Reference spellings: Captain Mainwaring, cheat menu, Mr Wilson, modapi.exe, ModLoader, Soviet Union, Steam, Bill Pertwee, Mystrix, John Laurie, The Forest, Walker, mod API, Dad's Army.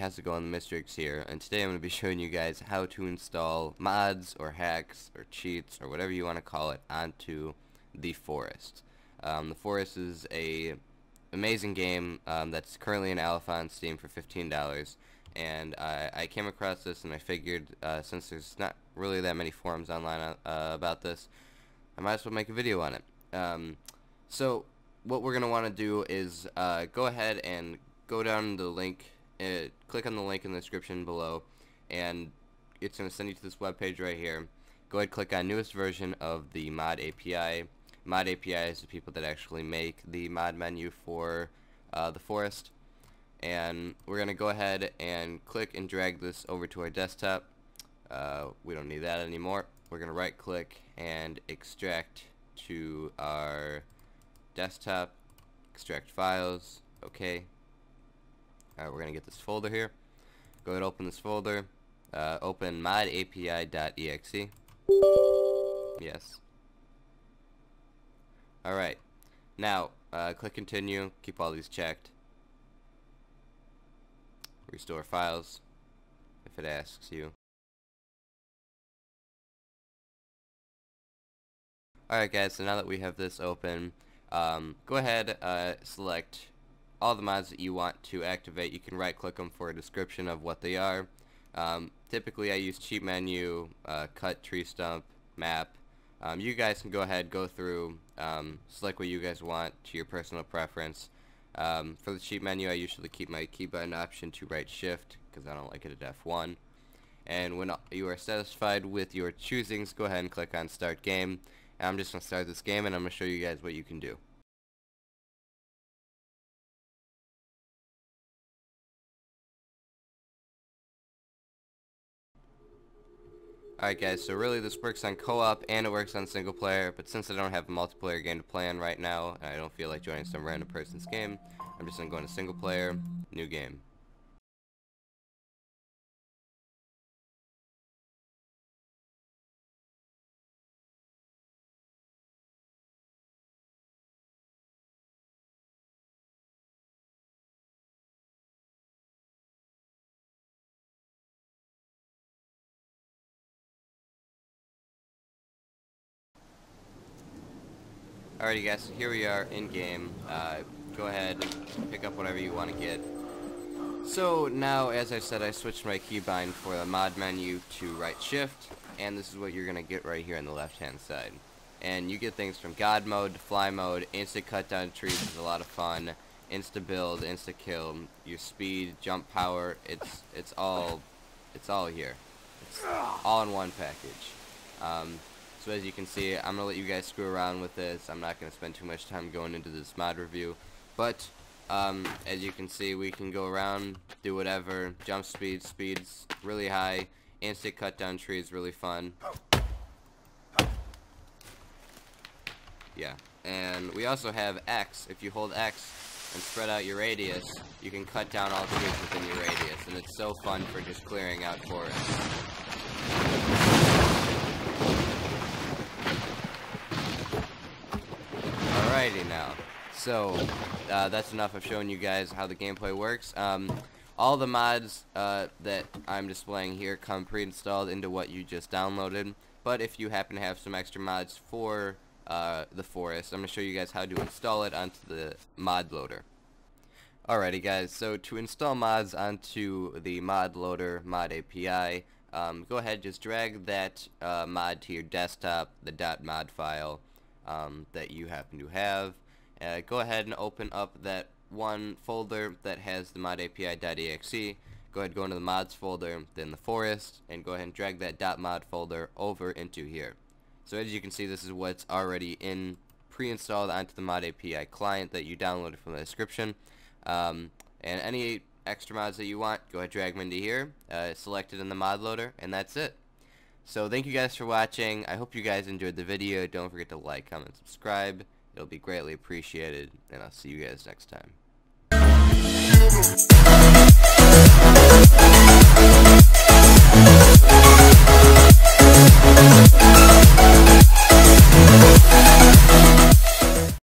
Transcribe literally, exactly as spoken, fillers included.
has to go on the Mystrix here, and today I'm going to be showing you guys how to install mods or hacks or cheats or whatever you want to call it onto The Forest. Um, The Forest is a amazing game um, that's currently in alpha on Steam for fifteen dollars, and I, I came across this and I figured uh, since there's not really that many forums online uh, about this, I might as well make a video on it. Um, so what we're going to want to do is uh, go ahead and go down the link, uh, click on the link in the description below, and it's going to send you to this webpage right here. Go ahead, click on newest version of the mod A P I. Mod A P I is the people that actually make the mod menu for uh, The Forest, and we're going to go ahead and click and drag this over to our desktop. Uh, we don't need that anymore. We're going to right click and extract to our desktop, extract files, okay. Alright, we're going to get this folder here. Go ahead and open this folder. Uh, open mod A P I dot E X E. Yes. Alright. Now, uh, click continue. Keep all these checked. Restore files if it asks you. Alright guys, so now that we have this open, um, go ahead, uh, select all the mods that you want to activate. You can right click them for a description of what they are. Um, typically I use cheat menu, uh, cut, tree stump, map. Um, you guys can go ahead, go through, um, select what you guys want to your personal preference. Um, for the cheat menu I usually keep my key button option to right shift because I don't like it at F one. And when you are satisfied with your choosings, go ahead and click on start game. And I'm just going to start this game and I'm going to show you guys what you can do. Alright guys, so really this works on co-op and it works on single player, but since I don't have a multiplayer game to play on right now, and I don't feel like joining some random person's game, I'm just going to go into single player, new game. Alrighty guys, so here we are in game. Uh, go ahead, pick up whatever you want to get. So now, as I said, I switched my keybind for the mod menu to right shift, and this is what you're going to get right here on the left hand side. And you get things from God mode to fly mode, instant cut down trees is a lot of fun, insta build, insta kill, your speed, jump power, it's it's all it's all here. It's all in one package. Um, So as you can see, I'm going to let you guys screw around with this. I'm not going to spend too much time going into this mod review. But, um, as you can see, we can go around, do whatever. Jump speed, speed's really high. Instant cut down trees, really fun. Yeah. And we also have X. If you hold X and spread out your radius, you can cut down all trees within your radius. And it's so fun for just clearing out forests. Alrighty now, so uh, that's enough of showing you guys how the gameplay works. Um, all the mods uh, that I'm displaying here come pre-installed into what you just downloaded, but if you happen to have some extra mods for uh, The Forest, I'm going to show you guys how to install it onto the mod loader. Alrighty guys, so to install mods onto the mod loader, mod A P I, um, go ahead, just drag that uh, mod to your desktop, the .mod file. Um, that you happen to have. Uh, go ahead and open up that one folder that has the mod A P I dot E X E. Go ahead, go into the mods folder, then The Forest, and go ahead and drag that .mod folder over into here. So as you can see, this is what's already in pre-installed onto the mod A P I client that you downloaded from the description. Um, and any extra mods that you want, go ahead, drag them into here, uh, select it in the mod loader, and that's it. So thank you guys for watching. I hope you guys enjoyed the video. Don't forget to like, comment, subscribe. It'll be greatly appreciated, and I'll see you guys next time.